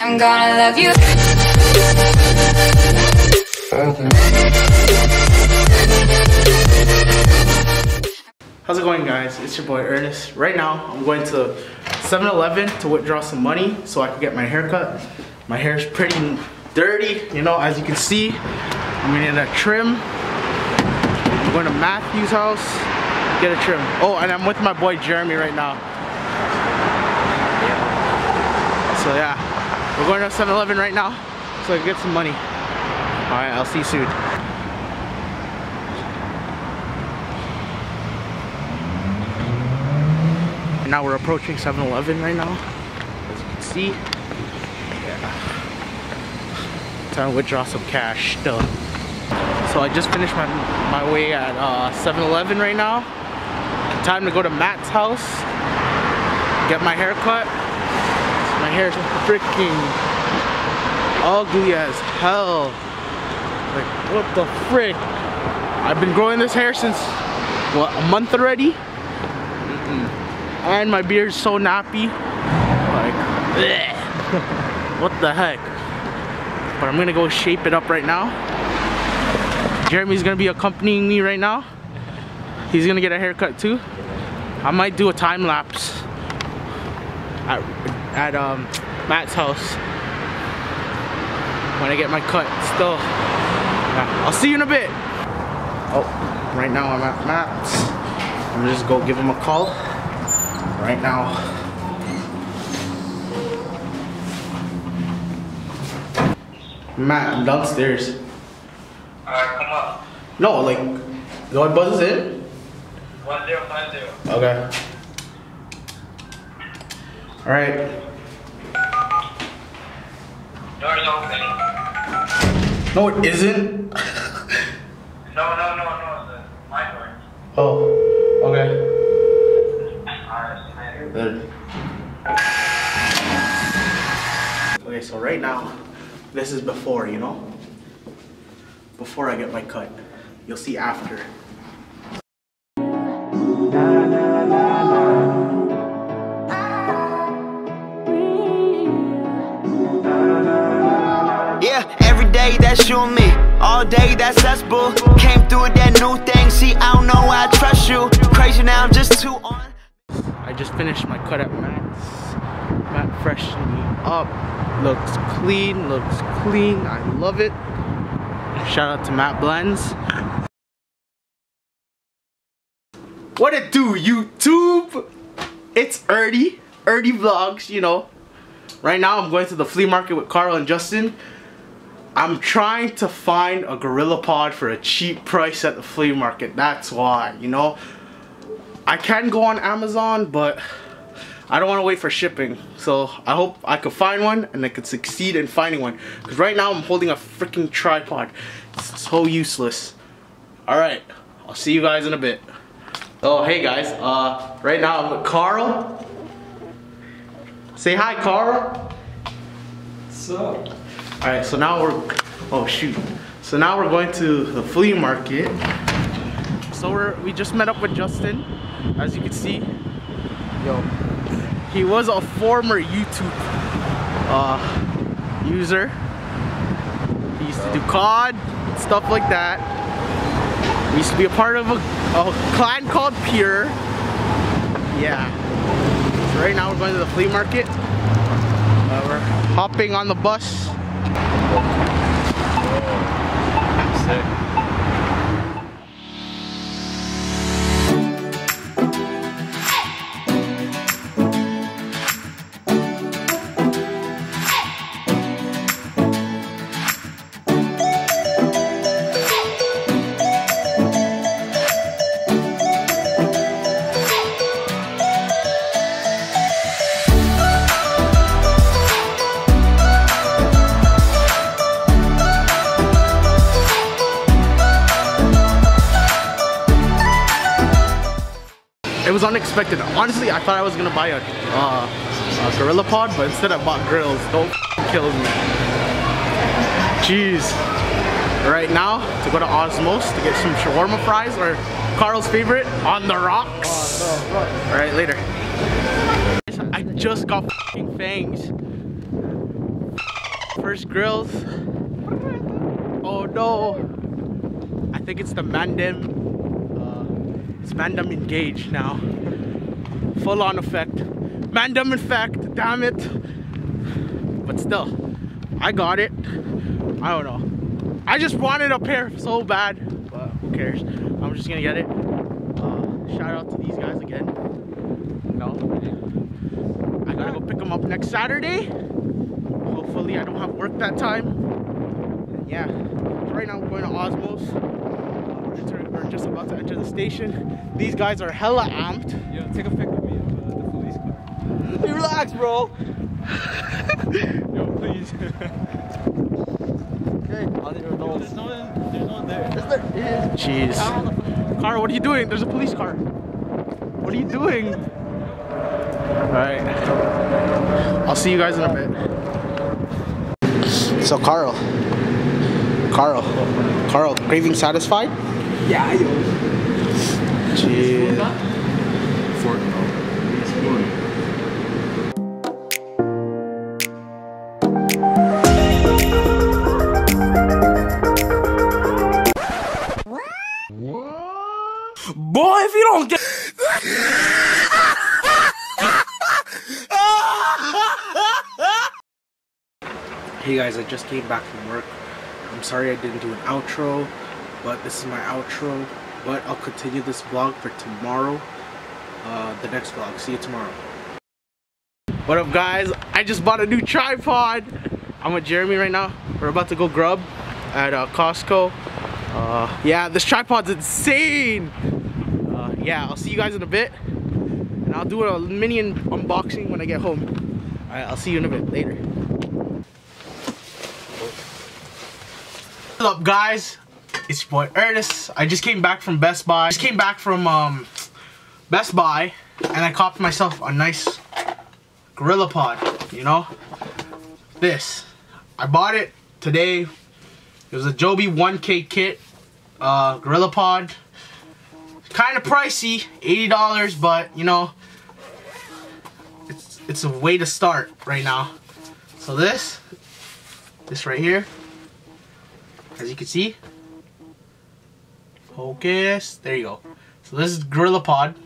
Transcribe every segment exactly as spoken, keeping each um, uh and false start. I'm gonna love you. How's it going, guys? It's your boy Ernest. Right now, I'm going to seven eleven to withdraw some money so I can get my hair cut. My hair's pretty dirty, you know, as you can see. I'm in a trim. I'm going to Matthew's house, get a trim. Oh, and I'm with my boy Jeremy right now. So yeah, we're going to seven eleven right now so I can get some money. Alright, I'll see you soon. And now we're approaching seven eleven right now, as you can see. Yeah. Time to withdraw some cash still. So I just finished my, my way at uh, seven eleven right now. Time to go to Matt's house, get my hair cut. My hair's freaking ugly as hell. Like, what the frick? I've been growing this hair since, what, a month already? Mm-mm. And my beard's so nappy. Like, what the heck? But I'm gonna go shape it up right now. Jeremy's gonna be accompanying me right now. He's gonna get a haircut too. I might do a time lapse at, at um, Matt's house when I get my cut still. Yeah, I'll see you in a bit. Oh, right now I'm at Matt's. I'm gonna just go give him a call right now. Matt, I'm downstairs. Alright, come up. No, like, the one bus is in? one zero five zero. Okay. Alright. Door's open. No, it isn't. no, no, no, no. It's my door. Oh, okay. Alright, later. Okay, so right now, this is before, you know? Before I get my cut. You'll see after. That's you and me, all day that's us boo. Came through with that new thing, see I don't know why I trust you. Crazy now I'm just too on. I just finished my cut at Matt's. Matt freshened me up, looks clean, looks clean, I love it. Shout out to mattt_blendz. What it do, YouTube? It's Erdy, Erdy Vlogs, you know. Right now I'm going to the flea market with Carl and Justin. I'm trying to find a GorillaPod for a cheap price at the flea market. That's why, you know. I can go on Amazon, but I don't want to wait for shipping. So I hope I could find one and I could succeed in finding one. Because right now I'm holding a freaking tripod. It's so useless. Alright, I'll see you guys in a bit. Oh, hey guys. Uh, right now I'm with Carl. Say hi, Carl. What's up? Alright, so now we're, oh shoot. So now we're going to the flea market. So we're, we just met up with Justin, as you can see. Yo, he was a former YouTube uh, user. He used to do C O D, stuff like that. He used to be a part of a, a clan called Pure. Yeah. So right now we're going to the flea market. Uh, we're hopping on the bus. Oh, sick. It was unexpected. Honestly, I thought I was gonna buy a, uh, a GorillaPod, but instead I bought grills. Don't kill me. Jeez. Right now, to go to Osmos to get some shawarma fries, or Carl's favorite, on the rocks. Oh, no, all right, later. I just got fucking fangs. First grills. Oh no! I think it's the Mandem. Uh, it's Mandem engaged now. Full on effect. Mandem effect. Damn it! But still, I got it. I don't know. I just wanted a pair so bad, but who cares? I'm just gonna get it. Uh, shout out to these guys again. No, I gotta go pick them up next Saturday. Hopefully, I don't have work that time. And yeah, right now we're going to Osmos. We're just about to enter the station. These guys are hella amped. Yo, take a pic with me of uh, the police car. Hey, relax, bro. Yo, please. Okay. Oh, yo, there's no one. There's no one there. There is. Jeez. Carl, what are you doing? There's a police car. What are you doing? All right. I'll see you guys in a bit. So Carl, Carl, Carl, craving satisfied? Yeah, I do. Jeez. Fortnite. Boy, if you don't get Hey guys, I just came back from work. I'm sorry I didn't do an outro, but this is my outro. But I'll continue this vlog for tomorrow, uh, the next vlog. See you tomorrow. What up guys, I just bought a new tripod. I'm with Jeremy right now. We're about to go grub at uh, Costco. Uh, yeah, this tripod's insane. Uh, yeah, I'll see you guys in a bit, and I'll do a mini unboxing when I get home. All right, I'll see you in a bit later. What's up, guys? It's your boy Ernest. I just came back from Best Buy. I just came back from um, Best Buy, and I copped myself a nice GorillaPod. You know, this. I bought it today. It was a Joby one K kit uh, GorillaPod. Kind of pricey, eighty dollars, but you know, it's it's a way to start right now. So this, this right here, as you can see, focus. There you go. So this is GorillaPod.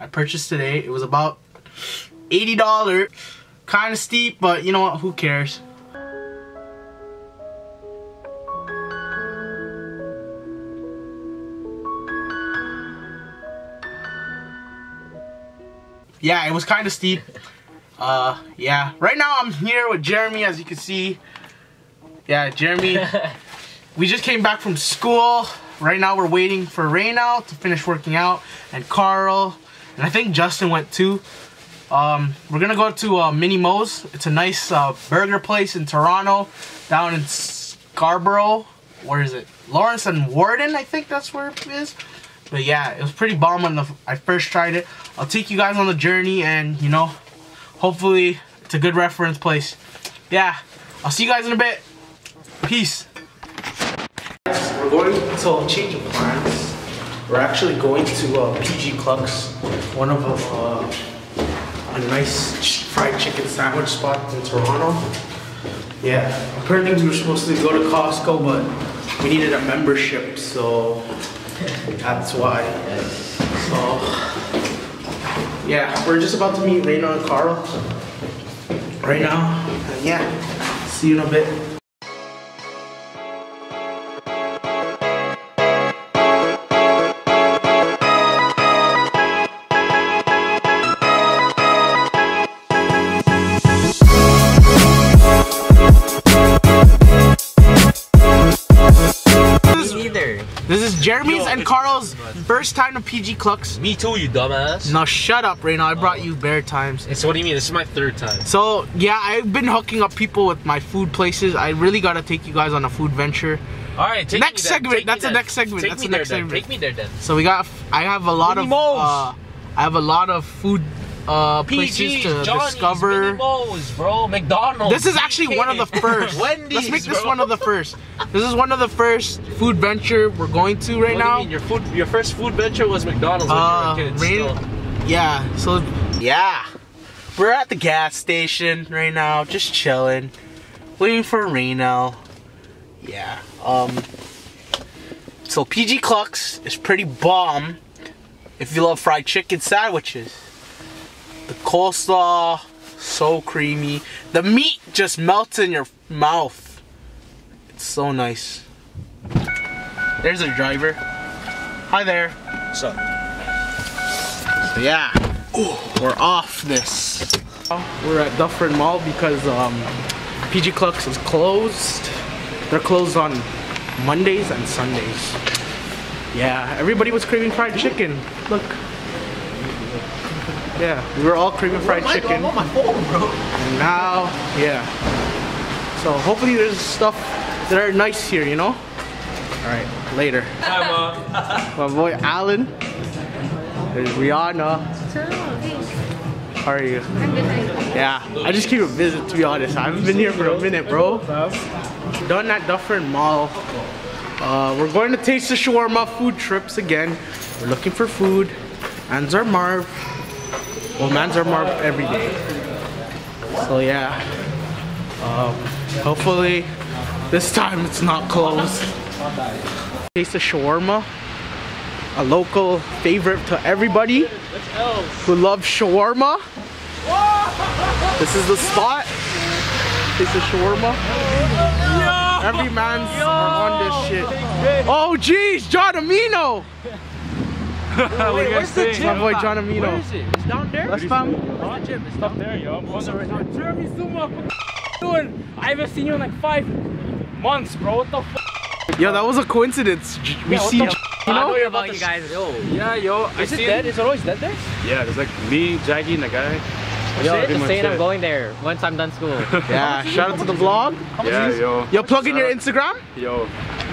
I purchased today. It was about eighty dollars. Kind of steep, but you know what? Who cares? Yeah, it was kind of steep. Uh, yeah. Right now I'm here with Jeremy, as you can see. Yeah, Jeremy. We just came back from school. Right now we're waiting for Rainnel to finish working out, and Carl, and I think Justin went too. Um, we're gonna go to uh, Mini Mo's. It's a nice uh, burger place in Toronto, down in Scarborough. Where is it? Lawrence and Warden, I think that's where it is. But yeah, it was pretty bomb when the, I first tried it. I'll take you guys on the journey, and you know, hopefully it's a good reference place. Yeah, I'll see you guys in a bit. Peace. We're going to change of plans. We're actually going to uh, P G Clucks, one of uh, a nice fried chicken sandwich spot in Toronto. Yeah, apparently we were supposed to go to Costco, but we needed a membership, so. That's why. So yeah, we're just about to meet Rainnel and Carl right now. And yeah, see you in a bit. Jeremy's Yo, and Carl's first time to P G Clucks. Me too, you dumbass. No, shut up, Rainnel. I brought oh. you bare times. And so what do you mean? This is my third time. So, yeah, I've been hooking up people with my food places. I really got to take you guys on a food venture. All right, take next me segment. Take That's me the next segment. Take That's me the next there, segment. Take me there, then. So we got, I have a lot Mini of, uh, I have a lot of food uh P Gs, places to Johnny's, discover. Mini Mo's, bro. McDonald's. This is actually K. one of the first. Wendy's, Let's make this bro. one of the first. This is one of the first food venture we're going to right what now. Do you mean? Your food, your first food venture was McDonald's when uh, you were kids. Rain, yeah. So yeah, we're at the gas station right now, just chilling. waiting for Rainnel. Yeah. Um. So P G Clucks is pretty bomb if you love fried chicken sandwiches. The coleslaw, so creamy. The meat just melts in your mouth. It's so nice. There's a driver. Hi there. What's up? So yeah. Ooh, we're off this. We're at Dufferin Mall because um, P G Clucks is closed. They're closed on Mondays and Sundays. Yeah, everybody was craving fried chicken. Look. Yeah, we were all craving fried oh chicken. God, I'm on my phone, bro. And now, yeah. So hopefully there's stuff that are nice here, you know? Alright, later. Hi, Mom. My boy Alan. There's Rihanna. So, hey. How are you? I'm good, thanks. Yeah, I just came to visit, to be honest. I haven't been here for a minute, bro. Done at Dufferin Mall. Uh, we're going to Taste the Shawarma food trips again. We're looking for food. Manzar Marv. Well, Manzar Marv every day. So yeah. Um, hopefully this time it's not closed. Taste of Shawarma. A local favorite to everybody who loves shawarma. This is the spot. Taste of Shawarma. Every man's Yo! on this shit. Oh jeez, John Amino. Wait, where's the gym? My boy John Amino. Where is it? It's down there? That's fam. It's the gym. It's down there, yo. I'm wondering. Jeremy Sumook. I haven't seen you in like five months, bro. What the f? Yo, that was a coincidence. We yeah, see you know? I know you're about you guys. Yo. Yeah, yo. Is I it dead? Is it always dead there? Yeah, there's like me, Jaggy, and the guy. Yo, just saying I'm going there once I'm done school. Yeah, shout out to the vlog. Yeah, yo. Yo, plug in your Instagram. Yo,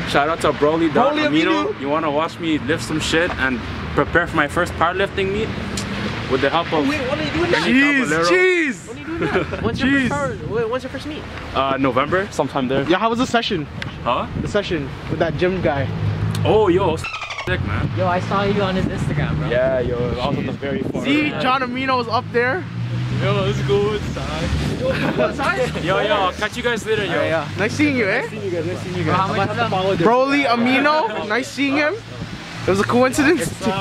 shout out to Broly dot Amino. You want to watch me lift some shit and prepare for my first powerlifting meet with the help of Ernest Caballero. Jeez, jeez. What are you doing now? When's your first power, when's your first meet? Uh, November, sometime there. Yeah, how was the session? Huh? The session with that gym guy. Oh, yo. Sick, man. Yo, I saw you on his Instagram, bro. Yeah, yo. I was on the very far. See, John Amino was up there. Yo, let's go inside. Yo, yo, I'll catch you guys later, yo. Uh, yeah. Nice seeing you, eh? Nice seeing you guys, nice seeing you guys. Broly Amino, nice seeing him. It was a coincidence. Um,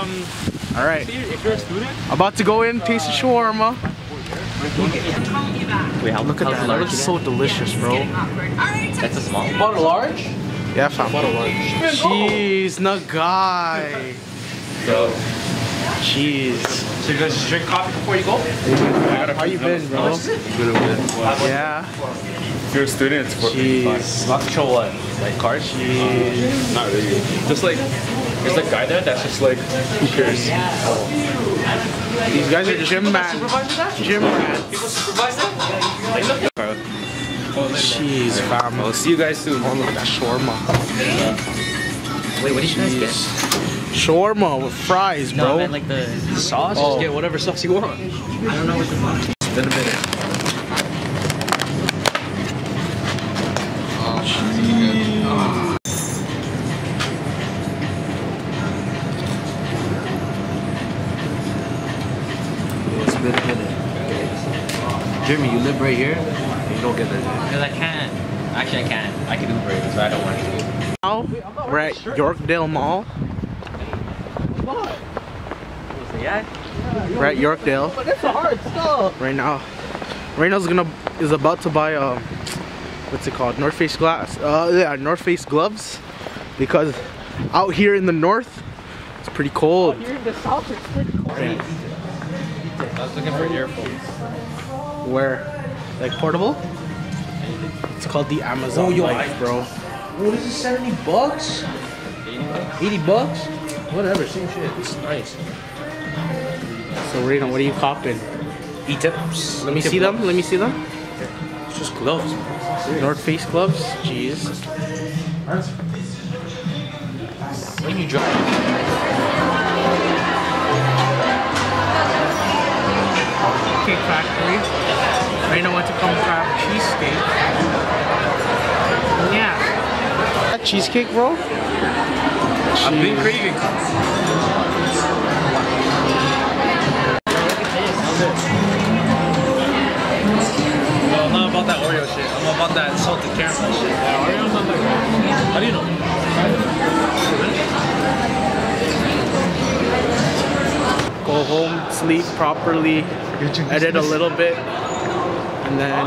Alright. If you're a student. About to go in, taste the shawarma. Wait, look at that. That is so delicious, bro. That's a small. About a large? Yeah, fam. About a large. Jeez, nagai. Yo. Jeez. So you guys just drink coffee before you go? Yeah. How you been, bro? Good, good. Yeah. If you're a student, it's four fifty-five. Not show what? Like cars? Jeez. Not really. Just like, there's a guy there that's just like, who cares? Oh. These guys are gym man. Gym man. People supervise that? Jeez, fam. I'll see you guys soon. Oh, look at that shawarma. Yeah. Wait, what did you guys get? Shawarma with fries, bro. No, man, like the sauce. Oh. Just get whatever sauce you want. I don't know what the fuck. It's been a minute. Oh, she's good. Oh. It's been a minute. Jeremy, you live right here? You don't get that. Because I can't. Actually, I can't. I can Uber it, so I don't want to. Now, we're at Yorkdale Mall. We're at Yorkdale. But it's hard stuff. Right now, Rainnel's gonna is about to buy um, what's it called? North Face glass. Uh, yeah, North Face gloves, because out here in the north, it's pretty cold. Out here in the south, it's pretty cold. Right. I was looking for earphones. Where? Like portable? It's called the Amazon. Oh, yo, Life, bro. What is this? Seventy bucks? Eighty bucks? Whatever, same shit. It's nice. So Raina, what are you copping? E-tips. Let me see them. Let me see them. It's just gloves. North Face gloves. Jeez. When you drop. Cheesecake Factory. Raina went to come grab cheesecake. Yeah. That cheesecake, bro. I've been craving. Look at this. I'm not about that Oreo shit. I'm about that salted caramel shit. Yeah, Oreo's not that good. How do you know? Go home, sleep properly, edit a little bit, and then,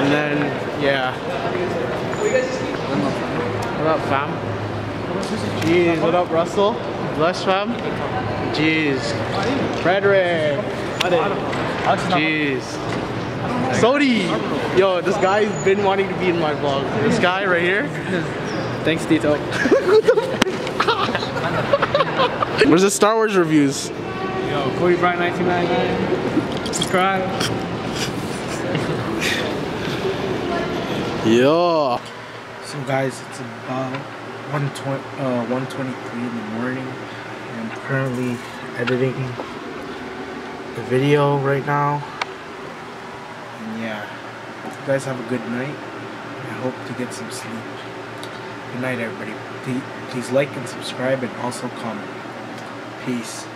and then, yeah. What up, fam? Jeez, what up, Russell? Bless, fam? Jeez. Frederick. Jeez. Sodi! Yo, this guy's been wanting to be in my vlog. This guy right here. Thanks, Tito. Where's the Star Wars reviews? Yo, Cody Bryant nineteen ninety-nine. Subscribe. Yo. So guys, it's about one twenty-three in the morning. I'm currently editing the video right now. And yeah, you guys have a good night. I hope to get some sleep. Good night, everybody. Please like and subscribe and also comment. Peace.